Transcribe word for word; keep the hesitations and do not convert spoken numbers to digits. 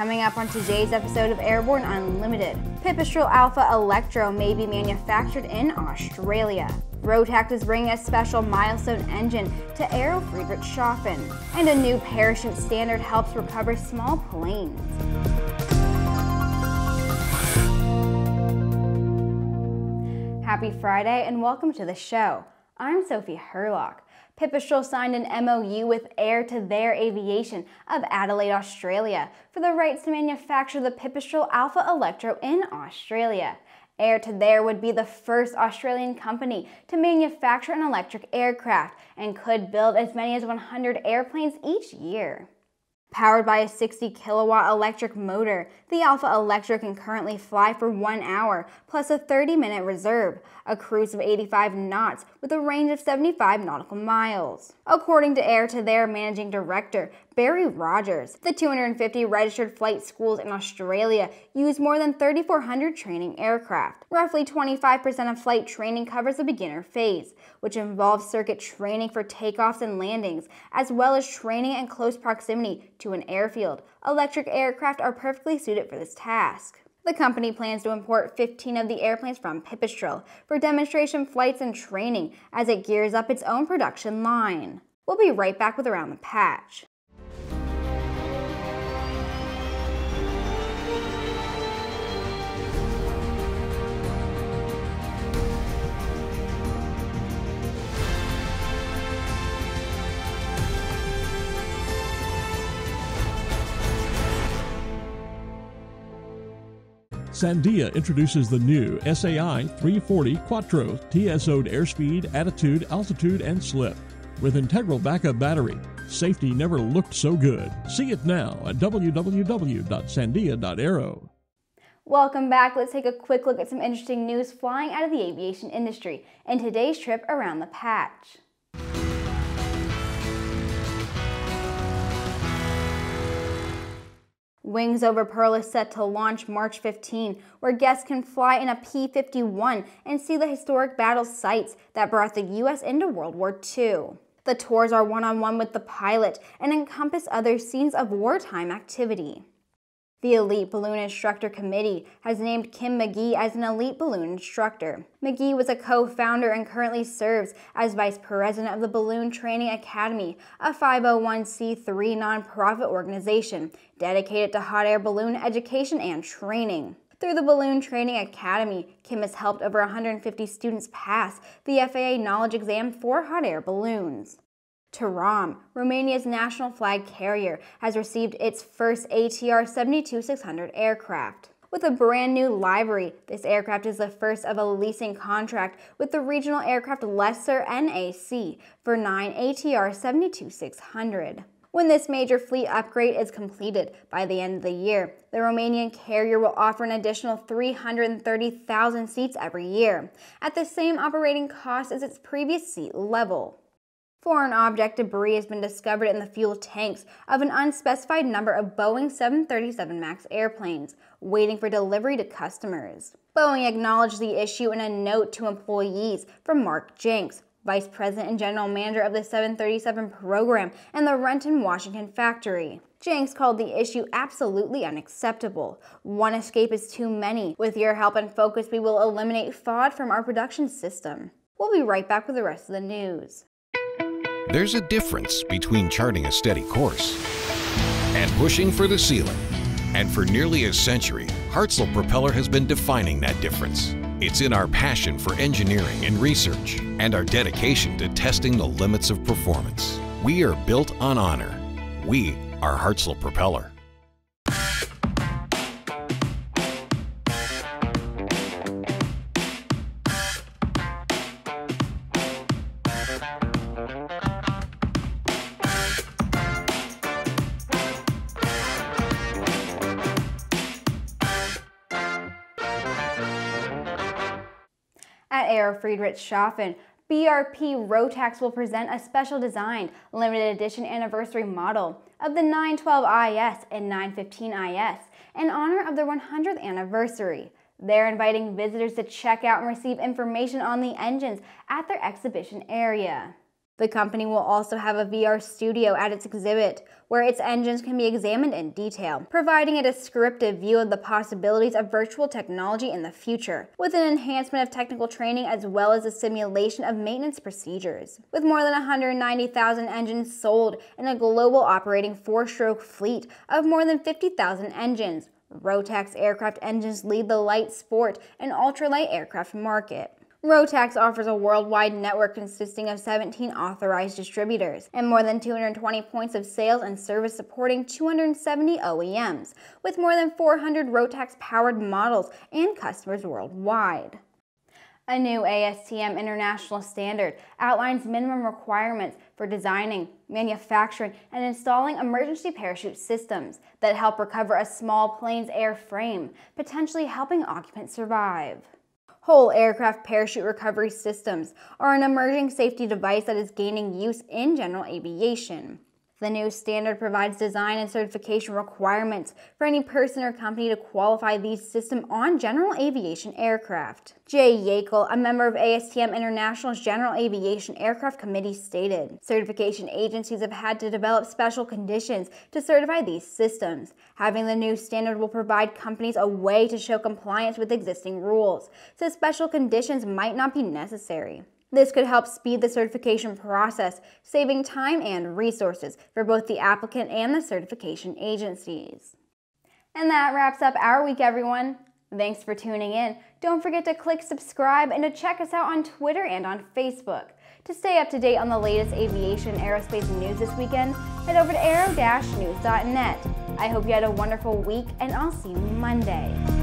Coming up on today's episode of Airborne Unlimited, Pipistrel Alpha Electro may be manufactured in Australia. Rotax is bringing a special milestone engine to Aero Friedrichshafen, and a new parachute standard helps recover small planes. Happy Friday and welcome to the show. I'm Sophie Hurlock. Pipistrel signed an M O U with Air to There Aviation of Adelaide, Australia, for the rights to manufacture the Pipistrel Alpha Electro in Australia. Air to There would be the first Australian company to manufacture an electric aircraft and could build as many as one hundred airplanes each year. Powered by a sixty kilowatt electric motor, the Alpha Electro can currently fly for one hour plus a thirty minute reserve, a cruise of eighty-five knots with a range of seventy-five nautical miles. According to Air to There Managing Director Barry Rogers, the two hundred fifty registered flight schools in Australia use more than thirty-four hundred training aircraft. Roughly twenty-five percent of flight training covers the beginner phase, which involves circuit training for takeoffs and landings, as well as training in close proximity to an airfield. Electric aircraft are perfectly suited for this task. The company plans to import fifteen of the airplanes from Pipistrel for demonstration flights and training as it gears up its own production line. We'll be right back with Around the Patch. Sandia introduces the new S A I three forty Quattro T S O'd airspeed, attitude, altitude, and slip. With integral backup battery, safety never looked so good. See it now at w w w dot sandia dot aero. Welcome back. Let's take a quick look at some interesting news flying out of the aviation industry in today's trip around the patch. Wings Over Pearl is set to launch March fifteenth, where guests can fly in a P fifty-one and see the historic battle sites that brought the U S into World War Two. The tours are one-on-one with the pilot and encompass other scenes of wartime activity. The Elite Balloon Instructor Committee has named Kim Magee as an Elite Balloon Instructor. Magee was a co-founder and currently serves as Vice President of the Balloon Training Academy, a five oh one c three nonprofit organization dedicated to hot air balloon education and training. Through the Balloon Training Academy, Kim has helped over one hundred fifty students pass the F A A Knowledge Exam for hot air balloons. TAROM, Romania's national flag carrier, has received its first A T R seventy-two six hundred aircraft. With a brand new livery, this aircraft is the first of a leasing contract with the regional aircraft lessor N A C for nine A T R seventy-two six hundred. When this major fleet upgrade is completed by the end of the year, the Romanian carrier will offer an additional three hundred thirty thousand seats every year, at the same operating cost as its previous seat level. Foreign object debris has been discovered in the fuel tanks of an unspecified number of Boeing seven thirty-seven Max airplanes, waiting for delivery to customers. Boeing acknowledged the issue in a note to employees from Mark Jenks, Vice President and General Manager of the seven thirty-seven program and the Renton, Washington factory. Jenks called the issue absolutely unacceptable. One escape is too many. With your help and focus, we will eliminate F O D from our production system. We'll be right back with the rest of the news. There's a difference between charting a steady course and pushing for the ceiling. And for nearly a century, Hartzell Propeller has been defining that difference. It's in our passion for engineering and research and our dedication to testing the limits of performance. We are built on honor. We are Hartzell Propeller. Aero Friedrichshafen, B R P-Rotax will present a special designed, limited edition anniversary model of the nine twelve I S and nine fifteen I S in honor of their one hundredth anniversary. They're inviting visitors to check out and receive information on the engines at their exhibition area. The company will also have a V R studio at its exhibit, where its engines can be examined in detail, providing a descriptive view of the possibilities of virtual technology in the future, with an enhancement of technical training as well as a simulation of maintenance procedures. With more than one hundred ninety thousand engines sold and a global operating four-stroke fleet of more than fifty thousand engines, Rotax aircraft engines lead the light sport and ultralight aircraft market. Rotax offers a worldwide network consisting of seventeen authorized distributors and more than two hundred twenty points of sales and service supporting two hundred seventy O E Ms, with more than four hundred Rotax-powered models and customers worldwide. A new A S T M International standard outlines minimum requirements for designing, manufacturing, and installing emergency parachute systems that help recover a small plane's airframe, potentially helping occupants survive. Whole aircraft parachute recovery systems are an emerging safety device that is gaining use in general aviation. The new standard provides design and certification requirements for any person or company to qualify these systems on general aviation aircraft. Jay Yeakle, a member of A S T M International's General Aviation Aircraft Committee, stated, "Certification agencies have had to develop special conditions to certify these systems. Having the new standard will provide companies a way to show compliance with existing rules, so special conditions might not be necessary. This could help speed the certification process, saving time and resources for both the applicant and the certification agencies." And that wraps up our week, everyone. Thanks for tuning in. Don't forget to click subscribe and to check us out on Twitter and on Facebook. To stay up to date on the latest aviation and aerospace news this weekend, head over to aero dash news dot net. I hope you had a wonderful week, and I'll see you Monday.